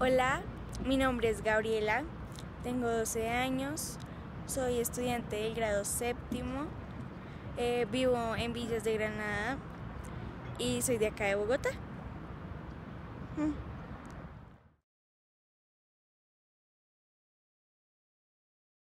Hola, mi nombre es Gabriela, tengo 12 años, soy estudiante del grado séptimo, vivo en Villas de Granada y soy de acá de Bogotá.